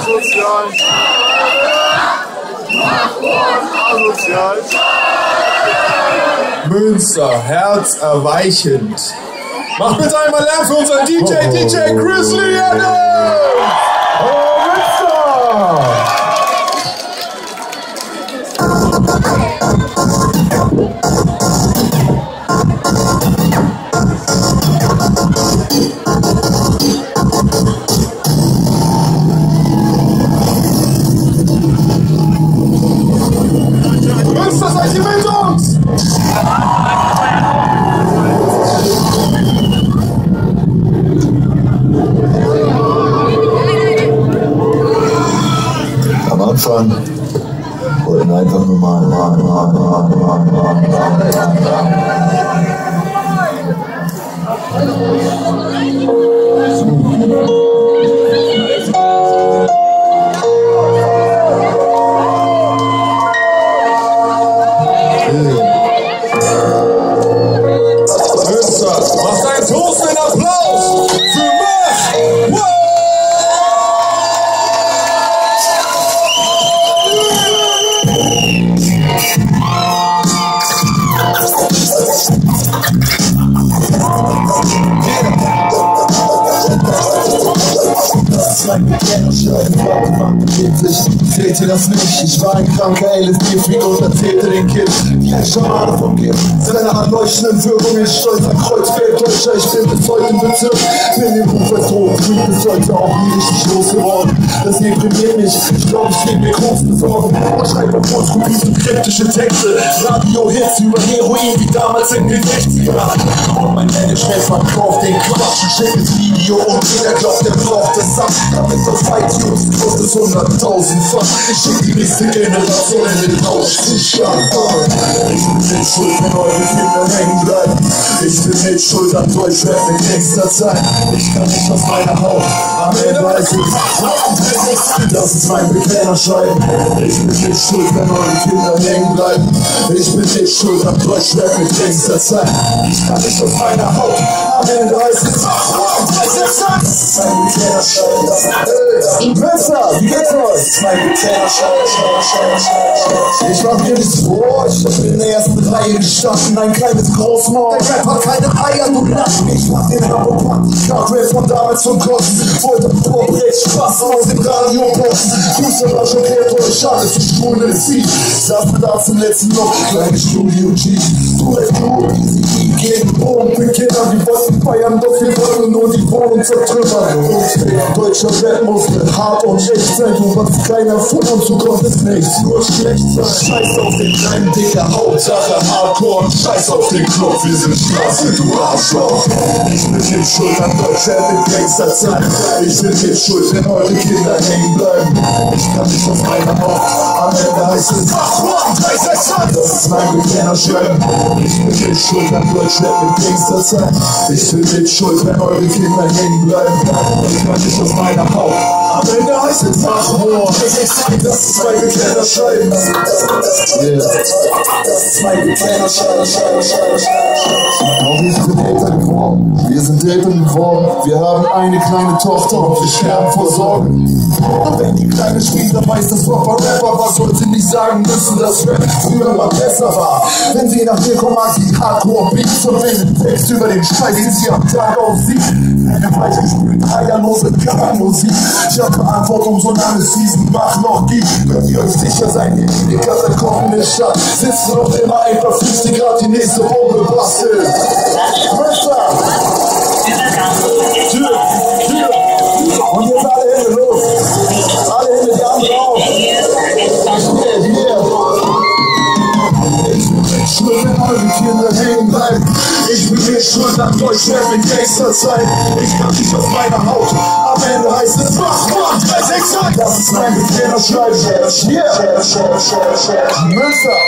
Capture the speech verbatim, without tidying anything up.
asozial, asozial. Münster, herzerweichend. Mach bitte einmal Lärm für unseren D J, oh. D J Chris Lianne. Oh, Münster! Anfang wollten einfach nur mal Seht ihr das nicht? Ich war ein kranker L S D-Freak und erzählte den Kids, die ein Schamane vom Gift. Seine anleuchtenden Wirkungen, stolz am Kreuzfelddeutscher. Ich bin bis heute im Bezirk, bin im Ruf als Rot-Krieg bis heute auch nie richtig losgeworden. Das deprimiert mich, ich glaube, ich lebe mir großen Sorgen. Und schreibe auf Großkopie so kryptische Texte, Radio-Hits über Heroin wie damals in den sechziger. Und mein Management verkauft den Quatsch, ein schickes Video und jeder glaubt, der braucht das Saft. Damit auf iTunes kostet hunderttausend. Ich schick die nächste Generation in den Auszustand. Ich bin nicht schuld, wenn eure Kinder hängen bleiben. Ich bin nicht schuld an euch, werd in nächster Zeit. Ich kann nicht aus meiner Haut, am Ende weiß ich, das ist mein Bekennerschreiben. Ich bin nicht schuld, wenn eure Kinder hängen bleiben. Ich bin nicht schuld an euch, werd in nächster Zeit. Ich kann nicht aus meiner Haut, am Ende weiß ich, das ist mein Bekennerschreiben. Messer, wie geht's euch? Ich war mir nicht vor, ich hab in der ersten Reihe gestanden, ein kleines Großmaul. Der Rap hat keine Eier, du lachst mich, mach den Rabopack. Nach Rap von damals zum Kotzen, wollte Vorbrett, Spaß aus dem Radioboxen. Fußball war schon der Tor, schade, dass die Schule es sieht. Saßen da zum letzten Loch, kleine Studio-G. Du hast nur easy, die gegen Boden für Kinder, die wollten feiern, doch wir wollten nur die Wohnung zertrümmern. Und deutscher Rap muss mit hart und echt sein, du warst kleiner von uns, so kommt es nichts, nur schlecht sein. Scheiß auf den kleinen Dicker, Hauptsache Hardcore. Scheiß auf den Knopf, wir sind Straße, du Arschloch. Ich bin nicht schuld an Deutschland in längster Zeit. Ich bin nicht schuld, wenn eure Kinder hängen bleiben. Ich kann nicht auf meine Haut, am Ende heißt es acht Uhr dreiunddreißig. Das ist mein Bekennerschreiben. Ich bin nicht schuld an Deutschland in längster Zeit. Ich bin nicht schuld, wenn eure Kinder hängen bleiben. Ich kann nicht auf meine Haut, am Ende heißt es acht Uhr. Das ist mein Bekennerschreiben. Das ist mein Bekennerschreiben. Auch wir sind Eltern geworden. Wir sind Eltern geworden. Wir haben eine kleine Tochter und wir sterben vor Sorgen. Und wenn die kleine Schwester weiß, dass Papa Rapper, was soll sie nicht sagen müssen, dass Rap früher mal besser war. Wenn sie nach mir kommen, mag sie Hardcore Beats und den Text über den Scheiß, den sie am Tag auf sich. Eine weichgespülte, eierlose Kammermusik. Ich hab Verantwortung, solange es diesen Mach noch gibt, könnt ihr euch sicher sein, ihr die Karte kommt in Stadt. Sitzen noch immer einfach fünfzig Grad, die nächste Bombe bastelt. Tür, Tür. Und jetzt alle Hände los. Alle Hände, die Arme auf. Hier, hier. Ich bin nicht schuld, wenn eure Kinder hängen bleiben. Ich bin nicht schuld an Deutschland in nächster Zeit. Ich kann nicht auf meiner Haut. Am Ende heißt es acht Uhr dreiunddreißig. Das ist mein Bekennerschreiben. Münster.